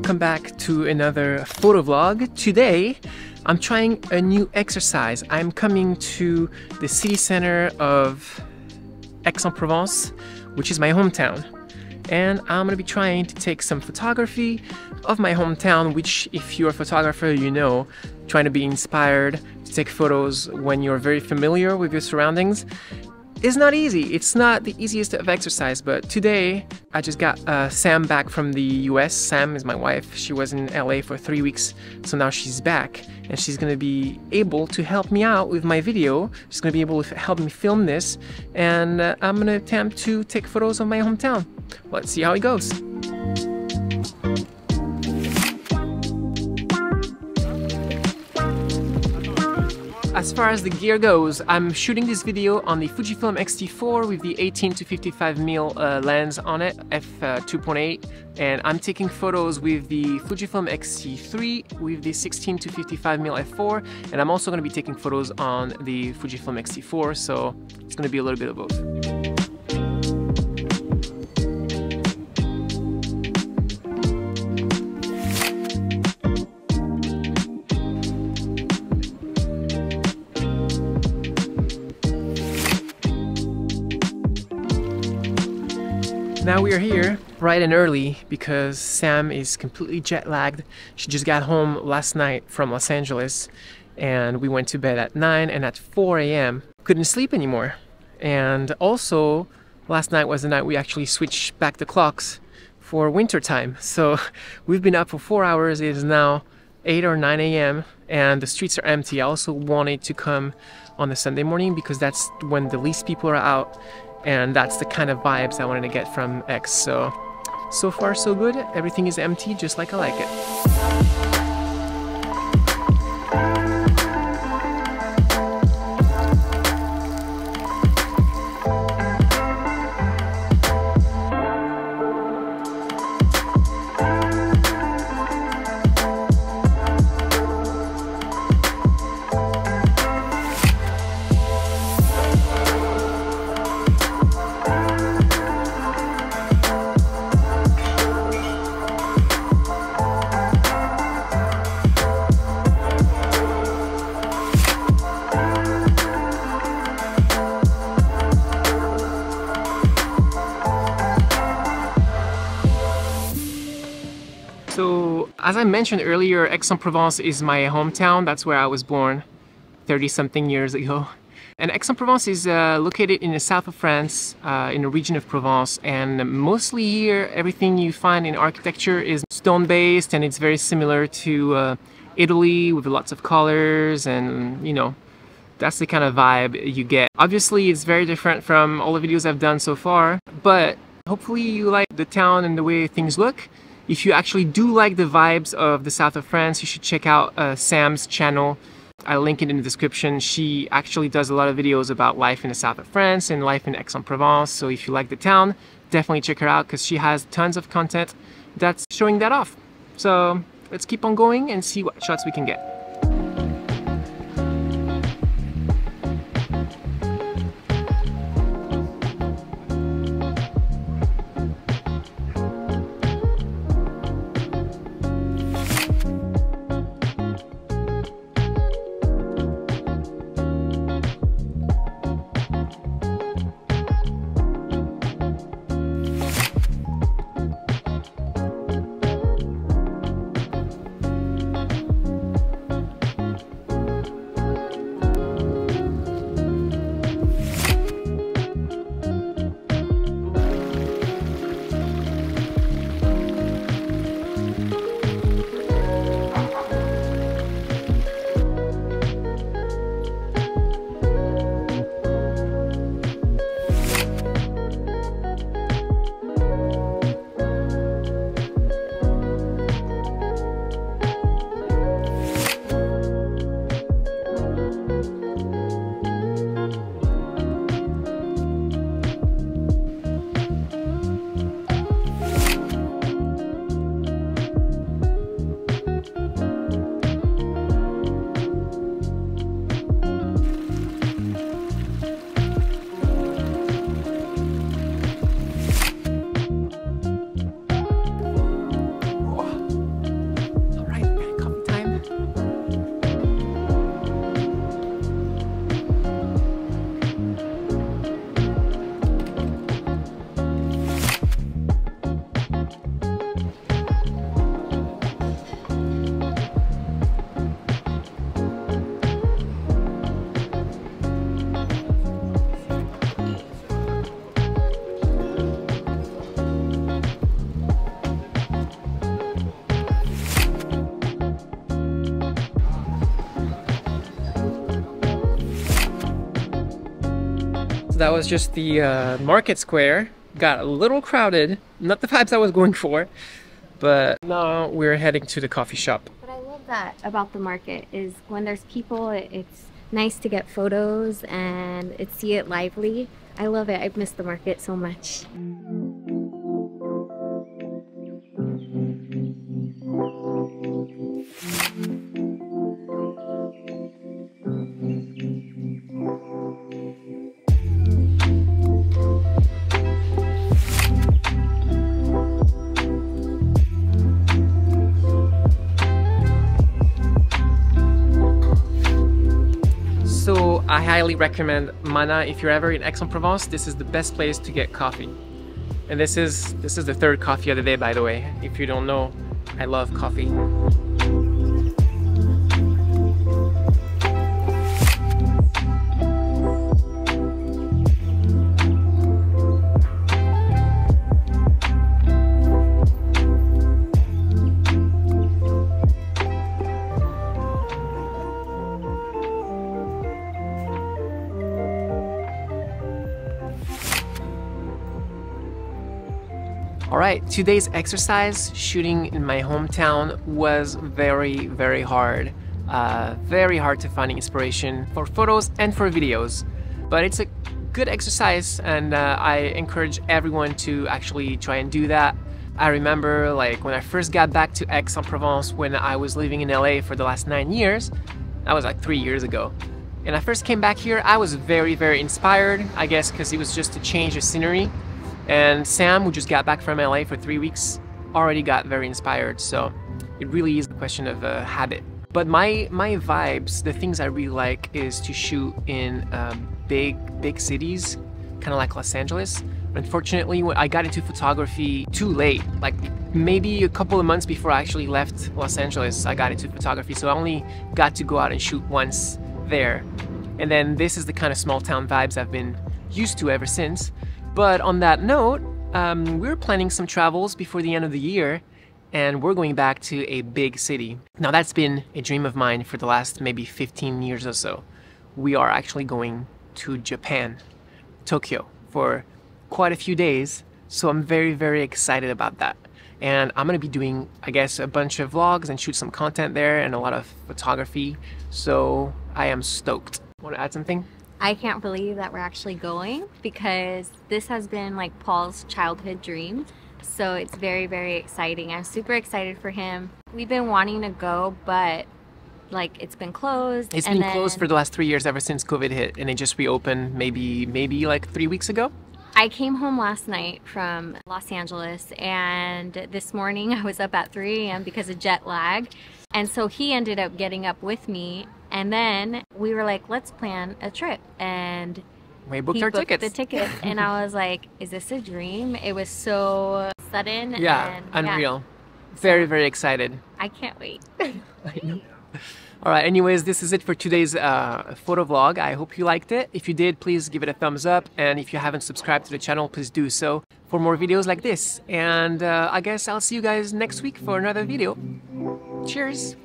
welcome back to another photo vlog. Today I'm trying a new exercise. I'm coming to the city center of Aix-en-Provence, which is my hometown, and I'm gonna be trying to take some photography of my hometown, which, if you're a photographer, you know, trying to be inspired to take photos when you're very familiar with your surroundings is not easy. It's not the easiest of exercise, but today I just got Sam back from the US. Sam is my wife. She was in LA for 3 weeks, so now she's back and she's gonna be able to help me out with my video. She's gonna be able to help me film this, and I'm gonna attempt to take photos of my hometown. Let's see how it goes. As far as the gear goes, I'm shooting this video on the Fujifilm X-T4 with the 18-55mm lens on it, f2.8, and I'm taking photos with the Fujifilm X-T3 with the 16-55mm f4, and I'm also going to be taking photos on the Fujifilm X-T4, so it's going to be a little bit of both. Now we are here bright and early because Sam is completely jet lagged. She just got home last night from Los Angeles, and we went to bed at 9, and at 4 a.m. couldn't sleep anymore. And also last night was the night we actually switched back the clocks for winter time. So we've been up for 4 hours. It is now 8 or 9 a.m. and the streets are empty. I also wanted to come on a Sunday morning because that's when the least people are out. And that's the kind of vibes I wanted to get from X. So far so good. Everything is empty, just like I like it. So, as I mentioned earlier, Aix-en-Provence is my hometown. That's where I was born 30-something years ago. And Aix-en-Provence is located in the south of France, in the region of Provence. And mostly here, everything you find in architecture is stone-based, and it's very similar to Italy, with lots of colors, and, you know, that's the kind of vibe you get. Obviously, it's very different from all the videos I've done so far, but hopefully you like the town and the way things look. If you actually do like the vibes of the south of France, you should check out Sam's channel. I'll link it in the description. She actually does a lot of videos about life in the south of France and life in Aix-en-Provence. So if you like the town, definitely check her out because she has tons of content that's showing that off. So let's keep on going and see what shots we can get. that was just the market square. Got a little crowded, not the vibes I was going for, but now we're heading to the coffee shop. What I love that about the market is when there's people, it's nice to get photos and see it lively. I love it. I've missed the market so much. So I highly recommend Mana if you're ever in Aix-en-Provence. This is the best place to get coffee. And this is the third coffee of the day, by the way. If you don't know, I love coffee. Alright, today's exercise, shooting in my hometown, was very, very hard. Very hard to find inspiration for photos and for videos. But it's a good exercise, and I encourage everyone to actually try and do that. I remember, like, when I first got back to Aix-en-Provence, when I was living in LA for the last 9 years, that was like 3 years ago. And I first came back here, I was very, very inspired, I guess because it was just a change of scenery. And Sam, who just got back from LA for 3 weeks, already got very inspired, so it really is a question of habit. But my vibes, the things I really like, is to shoot in big cities, kind of like Los Angeles. Unfortunately, I got into photography too late, like maybe a couple of months before I actually left Los Angeles, I got into photography, so I only got to go out and shoot once there. And then this is the kind of small town vibes I've been used to ever since. But on that note, we're planning some travels before the end of the year, and we're going back to a big city. Now that's been a dream of mine for the last maybe 15 years or so. We are actually going to Japan, Tokyo, for quite a few days, so I'm very, very excited about that. And I'm gonna be doing, I guess, a bunch of vlogs and shoot some content there and a lot of photography, so I am stoked. Wanna add something? I can't believe that we're actually going, because this has been like Paul's childhood dream. So it's very, very exciting. I'm super excited for him. We've been wanting to go, but like it's been closed. It's been closed for the last 3 years ever since COVID hit, and it just reopened maybe like 3 weeks ago. I came home last night from Los Angeles, and this morning I was up at 3 a.m. because of jet lag. And so he ended up getting up with me. And then we were like, let's plan a trip, and we booked our tickets. The ticket, and I was like, is this a dream? It was so sudden. Yeah, and unreal. Yeah. Very, very excited. I can't wait. I know. All right, anyways, this is it for today's photo vlog. I hope you liked it. If you did, please give it a thumbs up, and if you haven't subscribed to the channel, please do so for more videos like this. And I guess I'll see you guys next week for another video. Cheers.